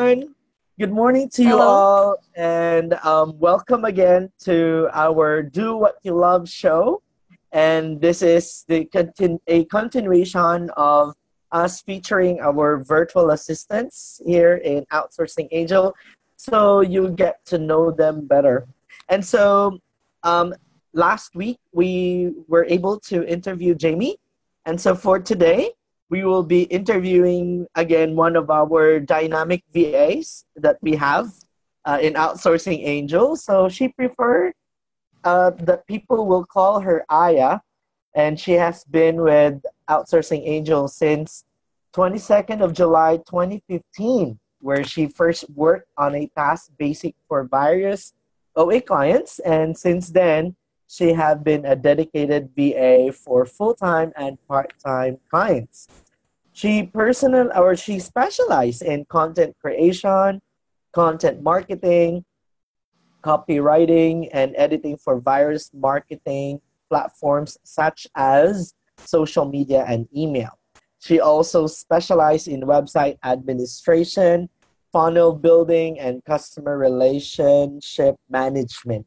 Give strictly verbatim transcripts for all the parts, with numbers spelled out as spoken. Good morning to Hello. you all, and um, welcome again to our Do What You Love show. And this is the continu a continuation of us featuring our virtual assistants here in Outsourcing Angel, so you get to know them better. And so um, last week, we were able to interview Jamie, and so for today, we will be interviewing, again, one of our dynamic V As that we have uh, in Outsourcing Angel. So she preferred uh, that people will call her Aya, and she has been with Outsourcing Angel since twenty-second of July twenty fifteen, where she first worked on a task basic for various O A clients, and since then, she has been a dedicated V A for full-time and part-time clients. She personal or she specialized in content creation, content marketing, copywriting, and editing for various marketing platforms such as social media and email. She also specialized in website administration, funnel building, and customer relationship management.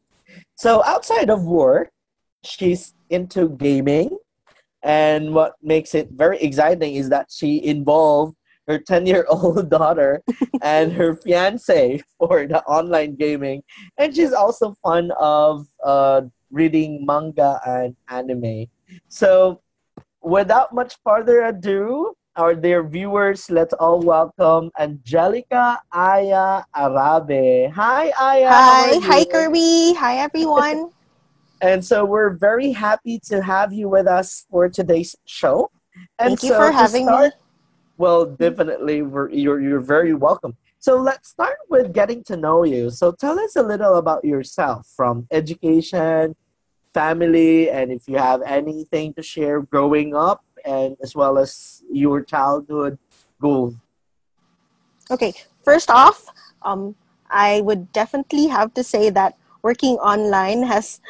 So outside of work, she's into gaming, and what makes it very exciting is that she involved her ten-year-old daughter and her fiancé for the online gaming, and she's also fond of uh, reading manga and anime. So without much further ado, our dear viewers, let's all welcome Angelica Aya Arabe. Hi, Aya. Hi. Hi, Kirby. Hi, everyone. And so we're very happy to have you with us for today's show. And Thank so you for having start, me. Well, definitely. We're, you're, you're very welcome. So let's start with getting to know you. So tell us a little about yourself, from education, family, and if you have anything to share growing up, and as well as your childhood goal. Okay, first off, um, I would definitely have to say that working online has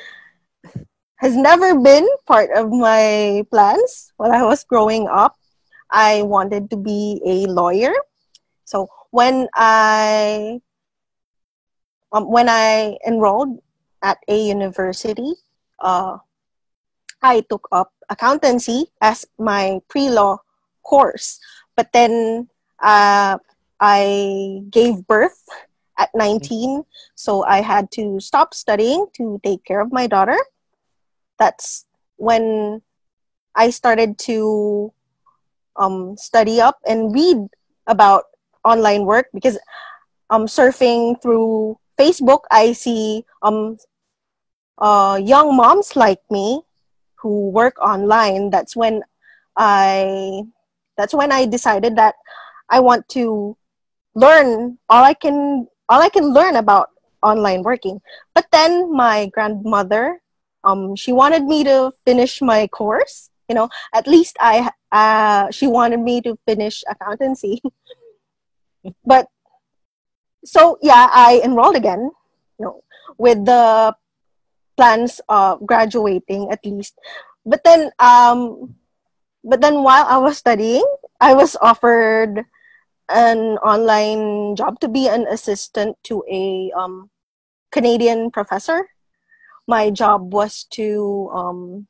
has never been part of my plans. When I was growing up, I wanted to be a lawyer. So when I um, when I enrolled at a university, uh, I took up accountancy as my pre-law course, but then uh, I gave birth at nineteen, so I had to stop studying to take care of my daughter. That's when I started to um, study up and read about online work, because um, surfing through Facebook, I see um, uh, young moms like me who work online. That's when I that's when I decided that I want to learn all I can all I can learn about online working. But then my grandmother, um, she wanted me to finish my course. You know, at least I uh, she wanted me to finish accountancy. But so yeah, I enrolled again, you know, with the plans of graduating at least. But then um but then while I was studying, I was offered an online job to be an assistant to a um Canadian professor. My job was to um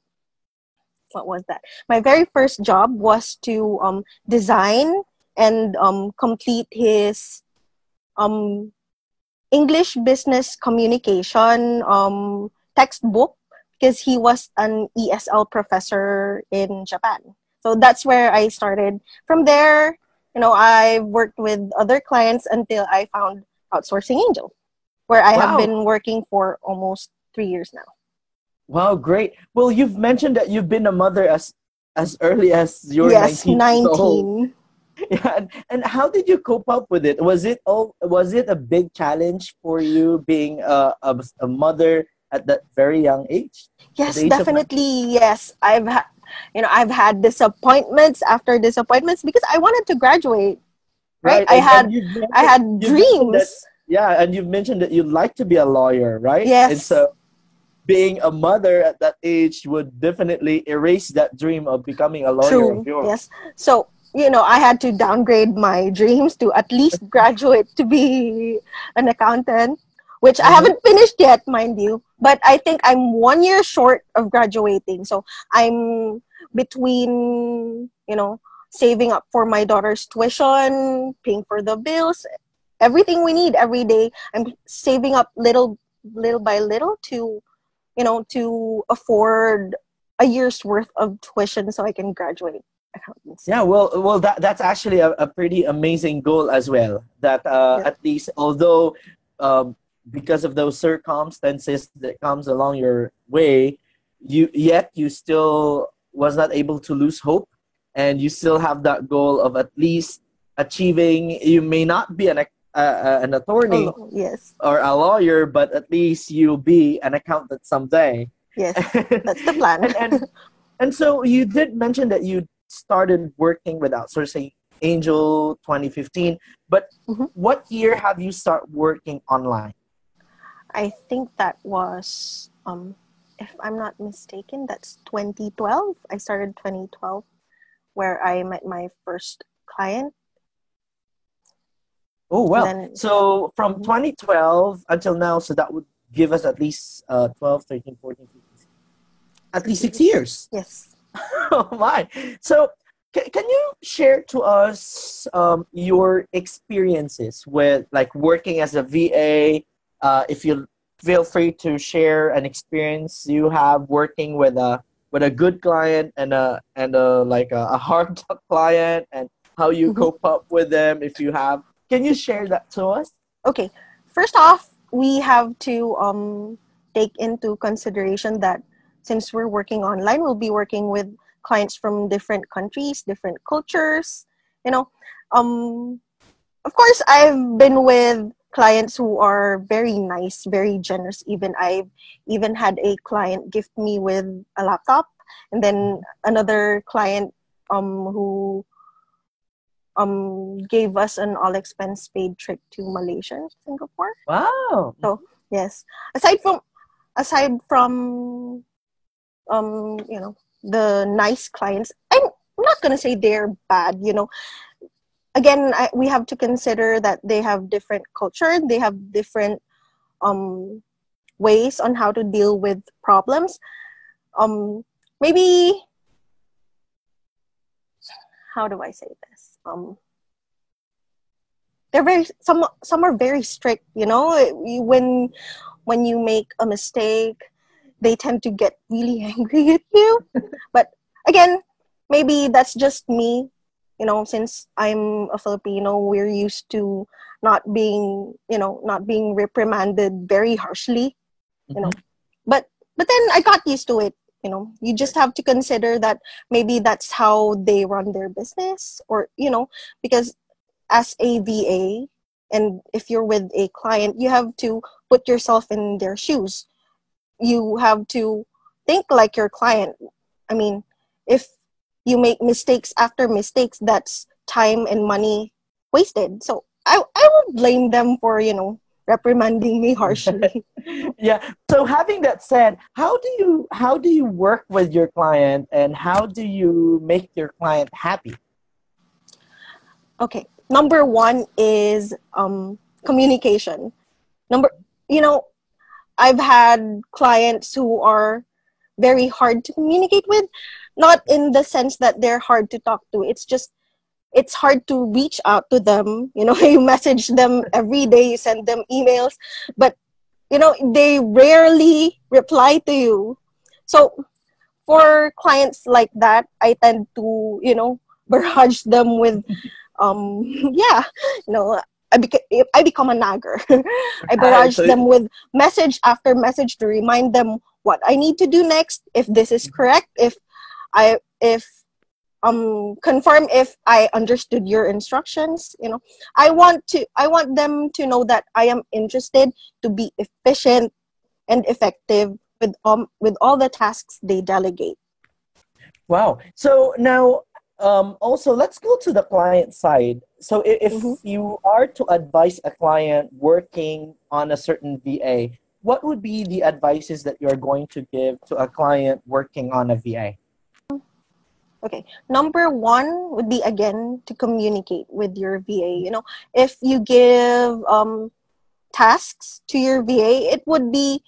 what was that? My very first job was to um design and um complete his um English business communication um textbook, because he was an E S L professor in Japan. So that's where I started. From there, you know, I worked with other clients until I found Outsourcing Angel, where I wow. have been working for almost three years now. Wow, great. Well, you've mentioned that you've been a mother as, as early as your yes, nineteen. Yeah, and, and how did you cope up with it? Was it, all, was it a big challenge for you being a, a, a mother at that very young age? Yes, age definitely. Yes, I've had, you know, I've had disappointments after disappointments because I wanted to graduate. Right, right. I and had, I had dreams. That, yeah, and you've mentioned that you'd like to be a lawyer, right? Yes. And so, being a mother at that age would definitely erase that dream of becoming a lawyer. True. Of yours. Yes. So you know, I had to downgrade my dreams to at least graduate to be an accountant, which I haven't finished yet, mind you. But I think I'm one year short of graduating. So I'm between, you know, saving up for my daughter's tuition, paying for the bills, everything we need every day. I'm saving up little, little by little to, you know, to afford a year's worth of tuition so I can graduate. Yeah, well, well, that that's actually a, a pretty amazing goal as well. That uh, yeah. at least, although um, because of those circumstances that comes along your way, you yet you still was not able to lose hope, and you still have that goal of at least achieving. You may not be an uh, an attorney, oh, yes, or a lawyer, but at least you'll be an accountant someday. Yes, that's the plan. and, and and so you did mention that you started working with Outsourcing Angel twenty fifteen, but mm-hmm. what year have you start working online? I think that was, um, if I'm not mistaken, that's twenty twelve. I started twenty twelve, where I met my first client. Oh, well, then, so from mm-hmm. twenty twelve until now, so that would give us at least uh, twelve, thirteen, fourteen, fifteen, at least six years. Yes. Oh my! So, can can you share to us um, your experiences with like working as a V A? Uh, if you feel free to share an experience you have working with a with a good client and a and a like a, a hard client, and how you cope up with them if you have. Can you share that to us? Okay. First off, we have to um, take into consideration that, since we're working online, we'll be working with clients from different countries, different cultures, you know. Um, of course, I've been with clients who are very nice, very generous. Even I've even had a client gift me with a laptop, and then another client um, who um, gave us an all-expense-paid trip to Malaysia and Singapore. Wow. So, yes. Aside from, aside from... um you know, the nice clients, I'm not gonna say they're bad, you know. Again, I, we have to consider that they have different culture, they have different um ways on how to deal with problems. Um maybe, how do I say this, um they're very, some some are very strict, you know. When when you make a mistake, they tend to get really angry at you. But again, maybe that's just me. You know, since I'm a Filipino, we're used to not being, you know, not being reprimanded very harshly, you know. But but then I got used to it, you know. You just have to consider that maybe that's how they run their business, or, you know, because as a V A, and if you're with a client, you have to put yourself in their shoes. You have to think like your client. I mean, if you make mistakes after mistakes, that's time and money wasted. So I, I won't blame them for, you know, reprimanding me harshly. Yeah. So having that said, how do you how do you work with your client, and how do you make your client happy? Okay. Number one is um, communication. Number, you know, I've had clients who are very hard to communicate with, not in the sense that they're hard to talk to. It's just, it's hard to reach out to them. You know, you message them every day, you send them emails, but, you know, they rarely reply to you. So for clients like that, I tend to, you know, barrage them with, um, yeah, you know, I, beca- I become a nagger. I barrage Absolutely. them with message after message to remind them what I need to do next, if this is correct, if I if um confirm if I understood your instructions. You know, I want to I want them to know that I am interested to be efficient and effective with um with all the tasks they delegate. Wow. So now, Um, also, let's go to the client side. So if mm-hmm. you are to advise a client working on a certain V A, what would be the advices that you're going to give to a client working on a V A? Okay, number one would be, again, to communicate with your V A. You know, if you give um, tasks to your V A, it would be,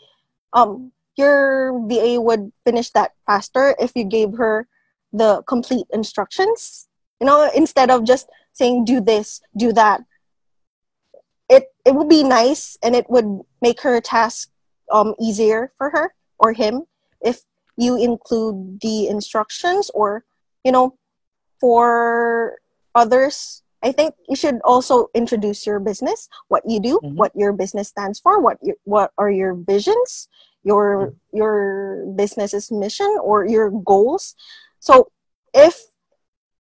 um, your V A would finish that faster if you gave her the complete instructions. You know, instead of just saying, do this, do that. It, it would be nice, and it would make her task um, easier for her or him if you include the instructions. Or, you know, for others, I think you should also introduce your business, what you do, mm-hmm. what your business stands for, what you, what are your visions, your, mm-hmm. your business's mission, or your goals. So if,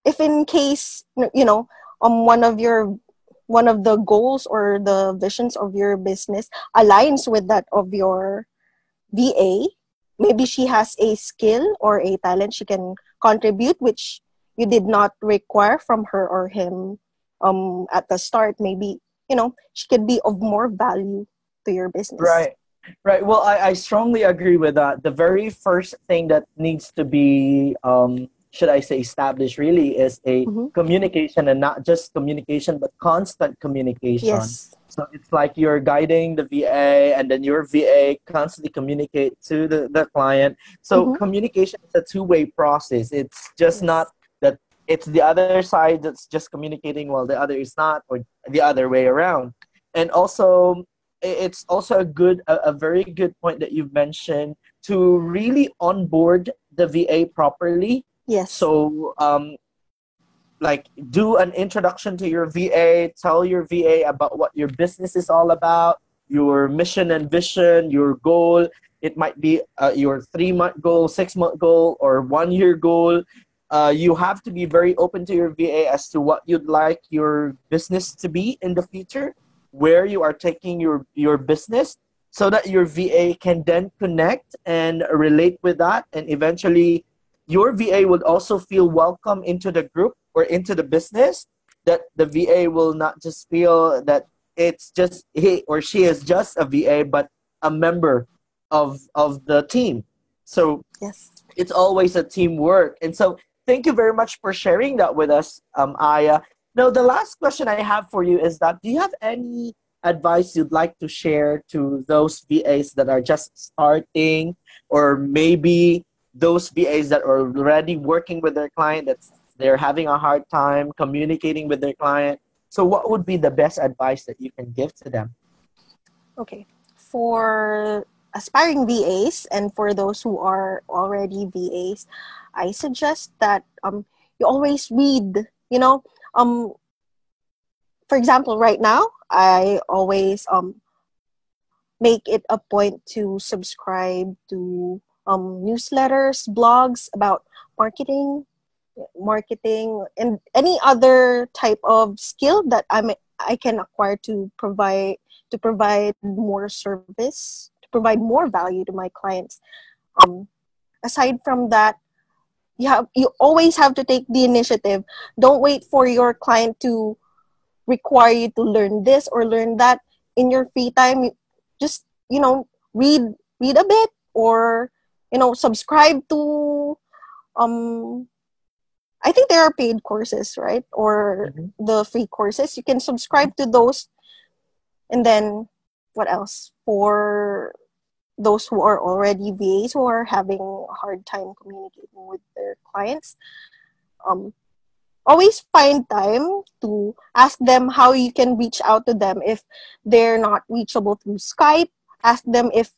if in case, you know, um, one of your one of the goals or the visions of your business aligns with that of your V A, maybe she has a skill or a talent she can contribute, which you did not require from her or him um, at the start. Maybe, you know, she could be of more value to your business. Right, right. Well, I, I strongly agree with that. The very first thing that needs to be, um, should I say, established really is a mm-hmm. communication, and not just communication, but constant communication. Yes. So it's like you're guiding the V A, and then your V A constantly communicate to the, the client. So mm-hmm. communication is a two-way process. It's just yes. not that it's the other side that's just communicating while the other is not, or the other way around. And also, it's also a good, a, a very good point that you've mentioned, to really onboard the V A properly. Yes. So, um, like, do an introduction to your V A. Tell your V A about what your business is all about, your mission and vision, your goal. It might be uh, your three-month goal, six-month goal, or one-year goal. Uh, you have to be very open to your V A as to what you'd like your business to be in the future, where you are taking your, your business, so that your V A can then connect and relate with that, and eventually your V A would also feel welcome into the group or into the business, that the V A will not just feel that it's just he or she is just a V A, but a member of, of the team. So yes, it's always a teamwork. And so thank you very much for sharing that with us, um, Aya. Now, the last question I have for you is that, do you have any advice you'd like to share to those V As that are just starting, or maybe those V As that are already working with their client, that they're having a hard time communicating with their client? So what would be the best advice that you can give to them? Okay. For aspiring V As and for those who are already V As, I suggest that um, you always read, you know. Um, for example, right now, I always um, make it a point to subscribe to Um, newsletters, blogs about marketing, marketing, and any other type of skill that I'm, I can acquire to provide to provide more service, to provide more value to my clients. Um, aside from that, you have, you always have to take the initiative. Don't wait for your client to require you to learn this or learn that in your free time. Just, you know, read read a bit, or you know, subscribe to, um, I think there are paid courses, right? Or mm-hmm. the free courses. You can subscribe to those. And then what else? For those who are already V As, who are having a hard time communicating with their clients, um, always find time to ask them how you can reach out to them. If they're not reachable through Skype, ask them if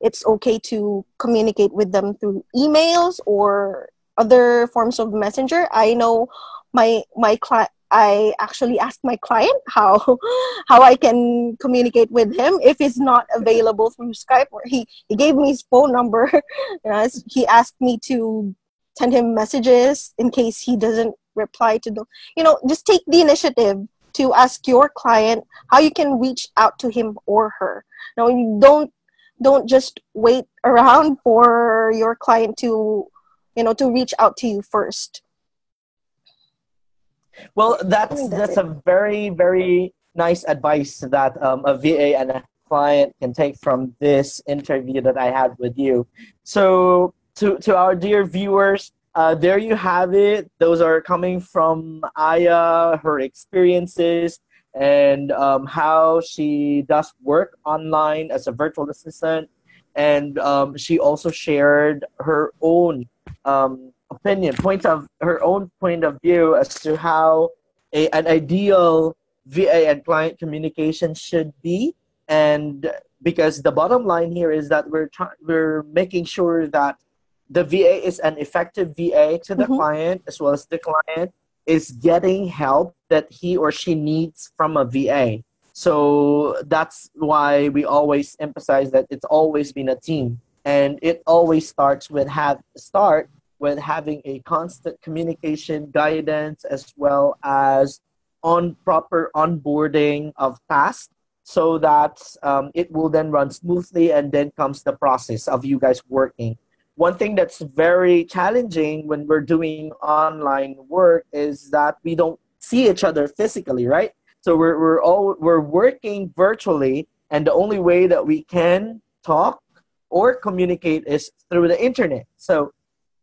it's okay to communicate with them through emails or other forms of messenger. I know my my client. I actually asked my client how how I can communicate with him if he's not available through Skype. Or he he gave me his phone number. You know, he asked me to send him messages in case he doesn't reply to them. You know, just take the initiative to ask your client how you can reach out to him or her. Now, you don't. Don't just wait around for your client to, you know, to reach out to you first. Well, that's, I mean, that's, that's a very, very nice advice that um, a V A and a client can take from this interview that I had with you. So to, to our dear viewers, Uh, there you have it. Those are coming from Aya, her experiences, and um, how she does work online as a virtual assistant. And um, she also shared her own um, opinion, point of her own point of view as to how a, an ideal V A and client communication should be. And because the bottom line here is that we're we're making sure that the V A is an effective V A to the mm-hmm. client, as well as the client is getting help that he or she needs from a V A. So that's why we always emphasize that it's always been a team, and it always starts with have start with having a constant communication, guidance, as well as on proper onboarding of tasks, so that um, it will then run smoothly, and then comes the process of you guys working. One thing that's very challenging when we're doing online work is that we don't see each other physically, right? So we're, we're, all, we're working virtually, and the only way that we can talk or communicate is through the internet. So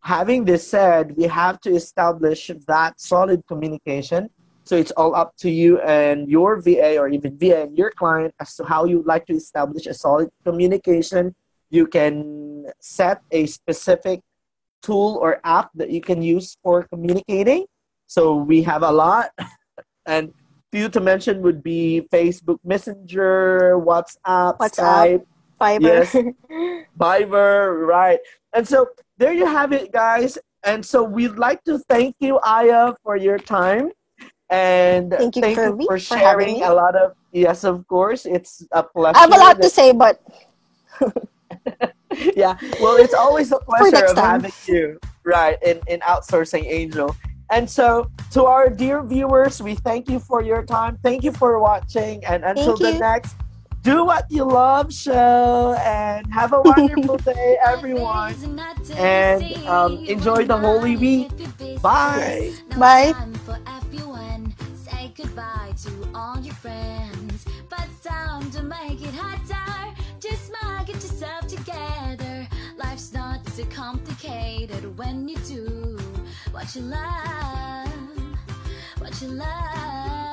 having this said, we have to establish that solid communication. So it's all up to you and your V A, or even V A and your client, as to how you'd like to establish a solid communication. You can set a specific tool or app that you can use for communicating. So we have a lot, and few to mention would be Facebook Messenger, WhatsApp, WhatsApp Skype, Viber. Yes, Viber, right. And so there you have it, guys. And so we'd like to thank you, Aya, for your time. And thank you, thank Kirby, you for sharing for a lot of, yes, of course. It's a pleasure. I have a lot to say, but... yeah, well, it's always a pleasure of time. having you, right, in, in Outsourcing Angel. And so, to our dear viewers, we thank you for your time. Thank you for watching. And until the next, do what you love show. And have a wonderful day, everyone. And um, enjoy the Holy Week. Bye. Bye. Say goodbye to all your friends. But time to make it hotter. Just smile, get yourself together. Life's not so complicated when you do what you love, what you love.